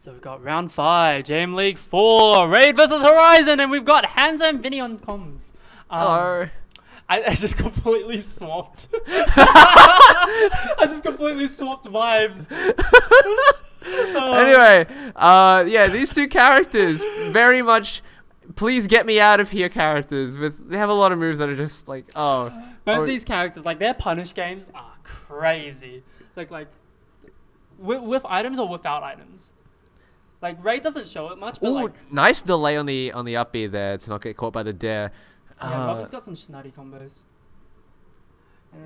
So we've got round 5, JM League 4, Raid versus Horizon, and we've got Hans and Vinny on comms. Hello. I just completely swapped. I just completely swapped vibes. Anyway, yeah, these two characters very much please get me out of here characters. With they have a lot of moves that are just like, oh. Both these characters, like, their punish games are crazy. Like with items or without items. Like, Raid doesn't show it much, but ooh, like, nice delay on the up B there to not get caught by the dare. Yeah, Robin's got some snuddy combos.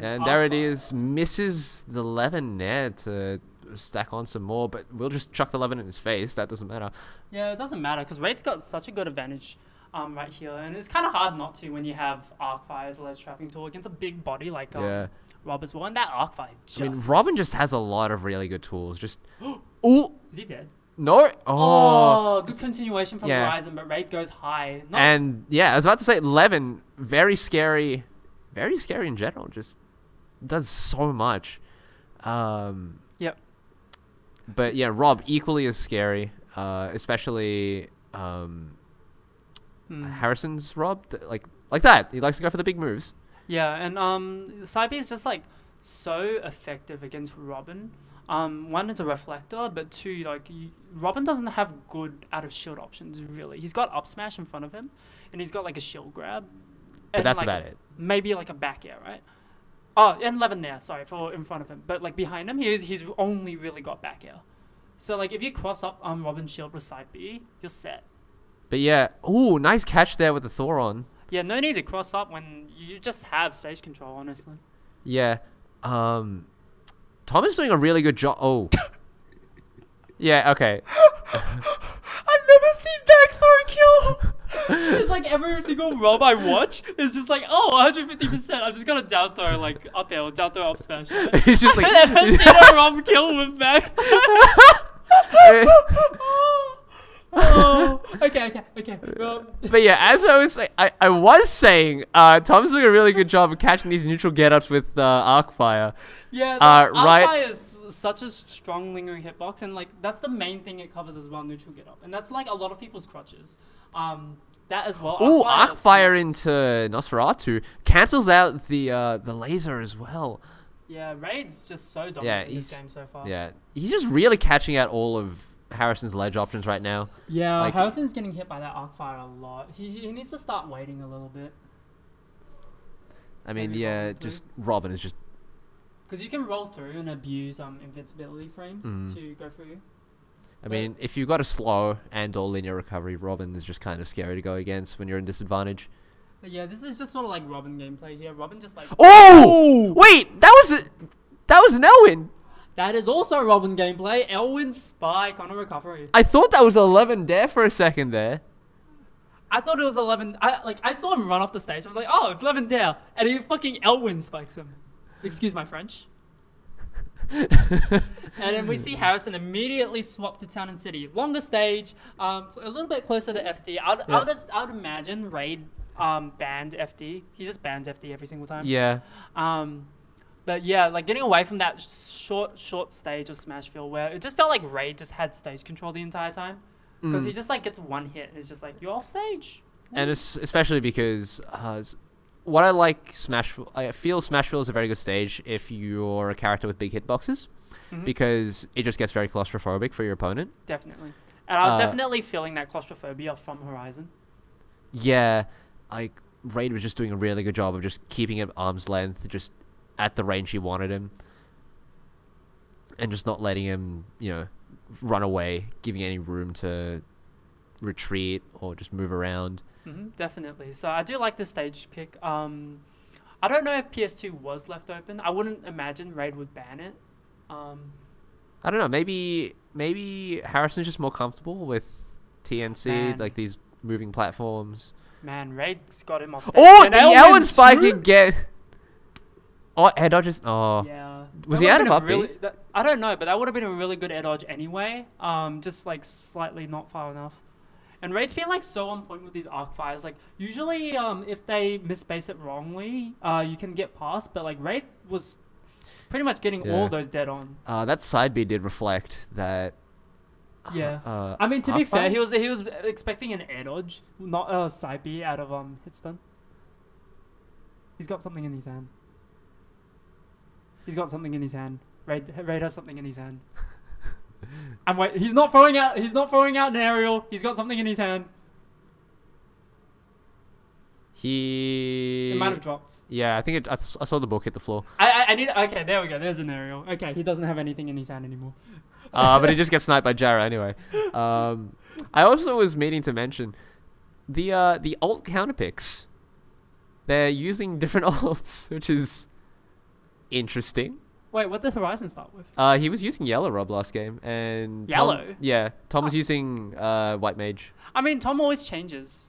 And there it is, misses the Levin there to stack on some more, but we'll just chuck the Levin in his face. That doesn't matter. Yeah, it doesn't matter because Raid's got such a good advantage right here, and it's kind of hard not to when you have Arcfire's ledge trapping tool against a big body like Robin's one. That Arcfire just... I mean, Robin just has a lot of really good tools. Just... Ooh! Is he dead? No. Oh. Good continuation from Horizon, but Raid goes high. Not and yeah, I was about to say Levin, very scary in general. Just does so much. Yep. But yeah, Rob equally as scary, especially Harrison's Rob, like that. He likes to go for the big moves. Yeah, and side B is just like so effective against Robin. One, it's a reflector, but two, like, Robin doesn't have good out of shield options, really. He's got up smash in front of him, and he's got, like, a shield grab. But that's about it. Maybe, like, a back air, right? Oh, and Levin there, sorry, for in front of him. But, like, behind him, he's only really got back air. So, like, if you cross up Robin's shield with side B, you're set. But, yeah. Ooh, nice catch there with the Thoron. Yeah, no need to cross up when you just have stage control, honestly. Yeah. Thomas doing a really good job. Oh. Yeah, okay. I've never seen back throw kill. It's like every single rob I watch is just like, oh, 150%. I'm just going to down throw, like, up air, down throw, up smash. It's just like... I've never seen a rob kill with back. Oh, okay. Well. But yeah, as I was saying, I was saying, Tom's doing a really good job of catching these neutral get-ups with Arcfire. Yeah, Arcfire is such a strong lingering hitbox, and like that's the main thing it covers as well, neutral get-up, and that's like a lot of people's crutches. That as well. Ooh, Arcfire into Nosferatu cancels out the laser as well. Yeah, Raid's just so dominant in this game so far. Yeah, he's just really catching out all of Harrison's ledge options right now. Yeah, like, Harrison's getting hit by that Arcfire a lot. He needs to start waiting a little bit. I mean, yeah, just Robin is just... Because you can roll through and abuse invincibility frames to go through. I mean, if you've got a slow and or linear recovery, Robin is just kind of scary to go against when you're in disadvantage. But yeah, this is just sort of like Robin gameplay here. Robin just like... Oh! Wait! That was an Elwin! That is also Robin gameplay. Elwin spike on a recovery. I thought that was 11 there for a second there. I thought it was 11. I saw him run off the stage. I was like, oh, it's 11 there, and he fucking Elwin spikes him. Excuse my French. And then we see Harrison immediately swap to Town and City. Longer stage, a little bit closer to FD. I would imagine Raid banned FD. He just bans FD every single time. Yeah. But yeah, like getting away from that short stage of Smashville where it just felt like Raid just had stage control the entire time. Because he just like gets one hit and it's just like, you're off stage. And it's especially because what I like Smashville, I feel Smashville is a very good stage if you're a character with big hitboxes. Because it just gets very claustrophobic for your opponent. Definitely. And I was definitely feeling that claustrophobia from Horizon. Yeah, like Raid was just doing a really good job of just keeping it at arm's length, just at the range he wanted him, and just not letting him, you know, run away, giving any room to retreat or just move around. Definitely. So I do like the stage pick. I don't know if PS2 was left open. I wouldn't imagine Raid would ban it. I don't know. Maybe Harrison's just more comfortable with TNC, like these moving platforms. Man, Raid's got him off stage. Oh, and the Elwin spike again. Oh, air dodges. Oh, yeah. Was he out of up B? I don't know, but that would have been a really good air dodge anyway. Just like slightly not far enough. And Raid's been like so on point with these arc fires. Like usually, if they misspace it wrongly, you can get past. But like Raid was pretty much getting all those dead on. That side B did reflect that Yeah. I mean, to be fair, he was expecting an air dodge, not a side B out of Hitstun. He's got something in his hand. He's got something in his hand. Raid has something in his hand. And wait, he's not throwing out an aerial. He's got something in his hand. It might have dropped. Yeah, I think I saw the book hit the floor. I need. Okay, there we go. There's an aerial. Okay, he doesn't have anything in his hand anymore. But he just gets sniped by Jarrah anyway. I also was meaning to mention the alt counter picks. They're using different alts, which is interesting. Wait, what did Horizon start with? He was using yellow Rob last game, and yellow. Tom was using white mage. I mean, Tom always changes.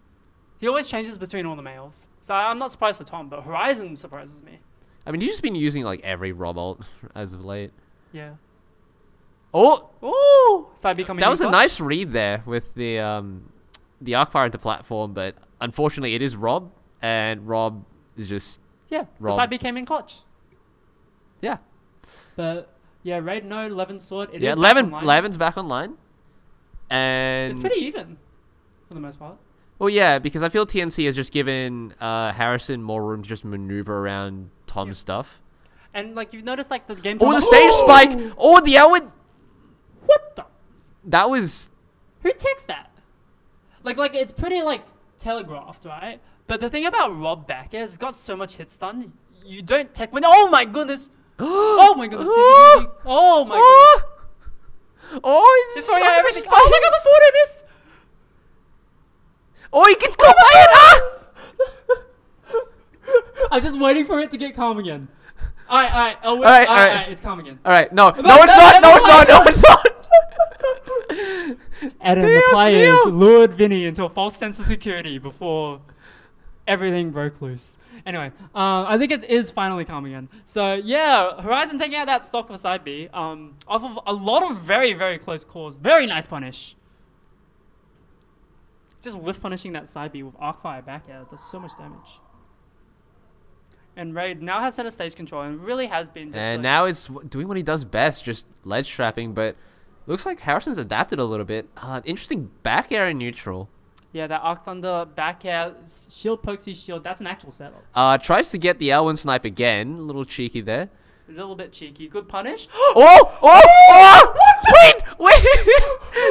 He always changes between all the males, so I'm not surprised for Tom. But Horizon surprises me. I mean, he's just been using like every Rob alt as of late. Yeah. Oh, ooh! Side B coming. That was a nice read there with the Arcfire into platform, but unfortunately, it is Rob, and Rob is just Rob. The side B came in clutch. Yeah. But yeah, Raid no Levin's sword. Levin's back online, and it's pretty even for the most part. Well, yeah, because I feel TNC has just given Harrison more room to just maneuver around Tom's stuff. And like you've noticed, like the game. Oh, the stage spike! Oh, the Elwin! What the? That was. Who takes that? Like it's pretty like telegraphed, right? But the thing about Rob back is, it's got so much hit stun. You don't tech win. Oh my goodness! Oh my goodness! Oh my goodness! Oh, he's throwing out everything. Oh my god, the sword I missed! Oh, he gets caught by it! I'm just waiting for it to get calm again. Alright, it's calm again. Alright, no, it's not! And then the players lured Vinny into a false sense of security before everything broke loose. Anyway, I think it is finally calm again. So yeah, Horizon taking out that stock for side B, off of a lot of very, very close calls. Very nice punish. Just whiff punishing that side B with Arcfire back out. Does so much damage. And Raid now has center stage control and really has been just. And like, now is doing what he does best, just ledge trapping. But looks like Harrison's adapted a little bit. Interesting back air in neutral. Yeah, that Arc Thunder back air, shield pokes his shield. That's an actual setup. Tries to get the Elwin snipe again. A little cheeky there. A little bit cheeky. Good punish. Oh! Wait!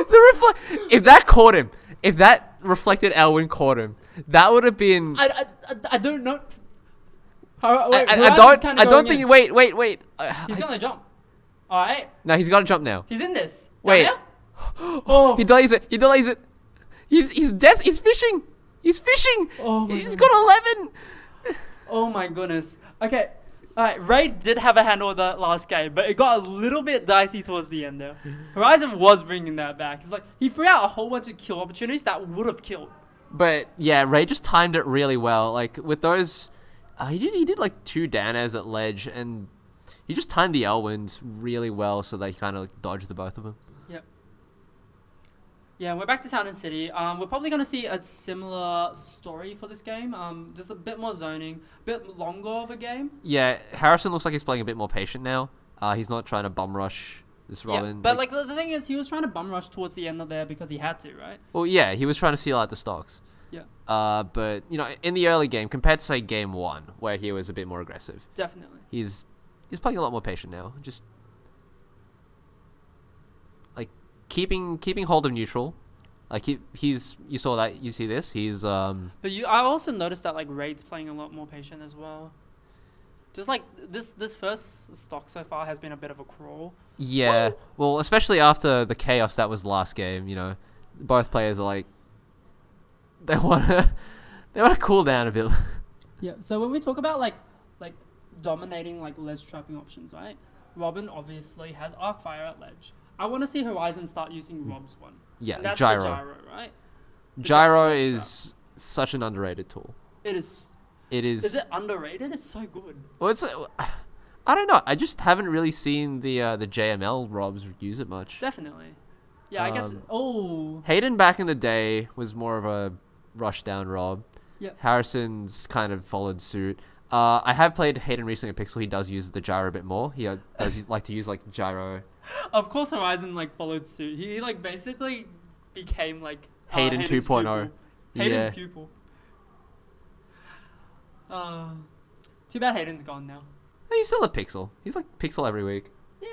The reflect. If that reflected Elwin caught him, that would have been. I don't know. I don't think. Wait. He's gonna jump. All right. No, he's gotta jump now. He's in this. Wait. Oh. He delays it. He's fishing. Oh my goodness. Got 11. Oh my goodness. Okay. All right. Raid did have a handle that last game, but it got a little bit dicey towards the end there. Horizon was bringing that back. It's like he threw out a whole bunch of kill opportunities that would have killed. But yeah, Raid just timed it really well. Like with those. He did like 2 down airs at ledge, and he just timed the Elwins really well, so they kind of like dodged the both of them. Yep. Yeah, we're back to Town and City. We're probably going to see a similar story for this game. Just a bit more zoning, a bit longer of a game. Yeah, Harrison looks like he's playing a bit more patient now. He's not trying to bum rush this Robin. Yeah, but like the thing is, he was trying to bum rush towards the end of there because he had to, right? Well, yeah, he was trying to seal out the stocks. Yeah. But you know, in the early game, compared to say game 1, where he was a bit more aggressive, definitely he's playing a lot more patient now. Just like keeping hold of neutral. Like he's you saw that you see this he's. But I also noticed that like Raid's playing a lot more patient as well. Just like this first stock so far has been a bit of a crawl. Yeah. Whoa. Well, especially after the chaos that was last game, you know, both players are like. They want to cool down a bit. Yeah. So when we talk about like dominating like ledge trapping options, right? Robin obviously has Arcfire at ledge. I want to see Horizon start using Rob's one. Yeah, that's Gyro. The Gyro, right? Gyro is such an underrated tool. It is. It is. Is it underrated? It's so good. Well, it's. I don't know. I just haven't really seen the JML Robs use it much. Definitely. Yeah, I guess. Oh. Hayden back in the day was more of a. Rush down Rob. Yep. Harrison's kind of followed suit. I have played Hayden recently at Pixel. He does use the gyro a bit more. He does like to use like gyro. Of course, Horizon like followed suit. He like basically became like Hayden 2.0. Hayden's pupil. Too bad Hayden's gone now. He's still at Pixel. He's like Pixel every week. Yeah,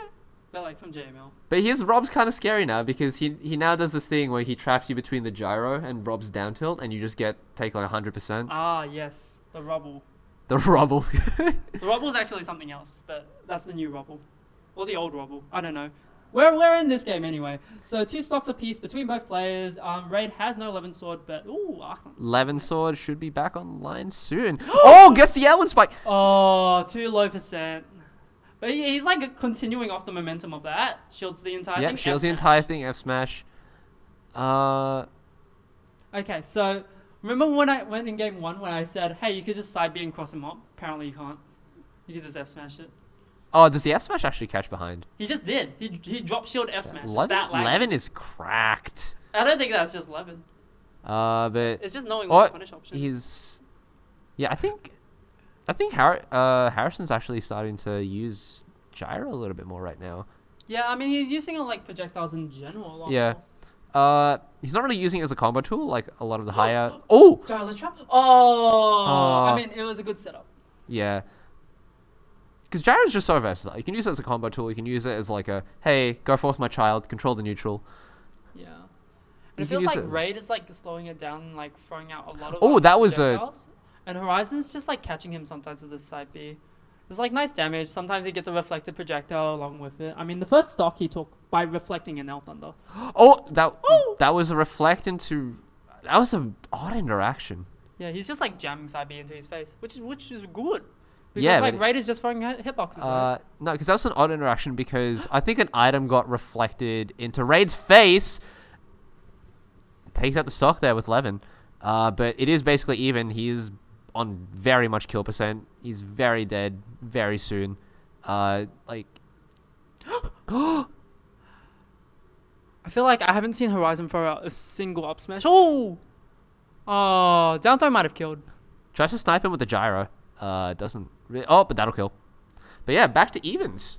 but like from JML. But here's Rob's kind of scary now because he now does the thing where he traps you between the gyro and Rob's down tilt, and you just take like 100%. Ah yes, the rubble. The rubble. The rubble's actually something else, but that's the new rubble. Or the old rubble. I don't know. We're in this game anyway. So 2 stocks apiece between both players. Raid has no Levin sword, but ooh, Levin sword should be back online soon. Oh, guess the Elwin spike. Oh, too low percent. But he's like continuing off the momentum of that. Shields the entire thing. Yep, shields the entire thing. F smash. Okay, so remember when I went in game 1 when I said, hey, you could just side B and cross him up? Apparently you can't. You could just F smash it. Oh, does the F smash actually catch behind? He just did. He dropped shield F smash. Levin is cracked. I don't think that's just Levin. But it's just knowing what punish option. He's, yeah, I think Harrison's actually starting to use gyro a little bit more right now. Yeah, I mean he's using it like projectiles in general. A lot more. He's not really using it as a combo tool like a lot of the higher. Oh. Gyro trap. Oh. I mean it was a good setup. Yeah. Because gyro is just so versatile. You can use it as a combo tool. You can use it as like a, hey, go forth my child, control the neutral. Yeah. And it feels like Raid is like slowing it down and like throwing out a lot of... Oh, that was a... And Horizon's just like catching him sometimes with the side B. It's like nice damage. Sometimes he gets a reflected projectile along with it. I mean, the first stock he took by reflecting an Elthunder. Oh, that was a reflect into... That was an odd interaction. Yeah, he's just like jamming side B into his face, which is good. Because like Raid is just throwing hitboxes. Right? No, because that was an odd interaction because I think an item got reflected into Raid's face. Takes out the stock there with Levin. But it is basically even. He is on very much kill percent. He's very dead very soon. Like I feel like I haven't seen Horizon for a single up smash. Oh! Oh, down throw might have killed. Tries to snipe him with the gyro. Doesn't really, oh, but that'll kill. But yeah, back to evens,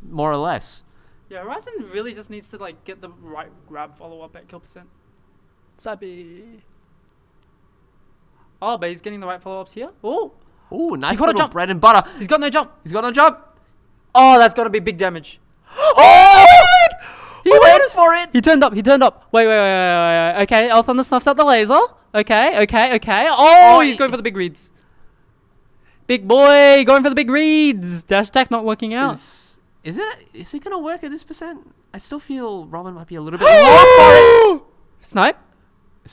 more or less. Yeah, Horizon really just needs to like get the right grab follow up at kill percent. Side B. Oh, but he's getting the right follow ups here. Oh, oh, nice little jump. Bread and butter. He's got no jump. He's got no jump. Oh, that's got to be big damage. Oh, he went for it. He turned up. He turned up. Wait. Okay, Elthunder snuffs out the laser. Okay. Oh, he's going for the big reads. Big boy, going for the big reads. Dash attack not working out. Is it gonna work at this percent? I still feel Robin might be a little bit low for it. Snipe.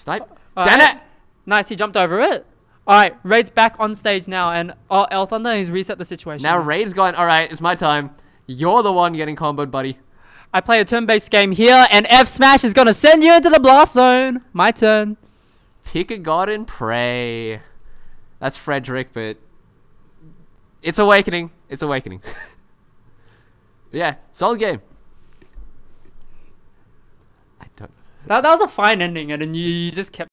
Damn it! Nice, he jumped over it. All right, Raid's back on stage now, and oh, Elthunder, he's reset the situation. Now Raid's gone. All right, it's my time. You're the one getting comboed, buddy. I play a turn-based game here, and F smash is gonna send you into the blast zone. My turn. Pick a god and pray. That's Frederick, but. It's awakening. It's awakening. Yeah, solid game. I don't know. That was a fine ending, and then you just kept.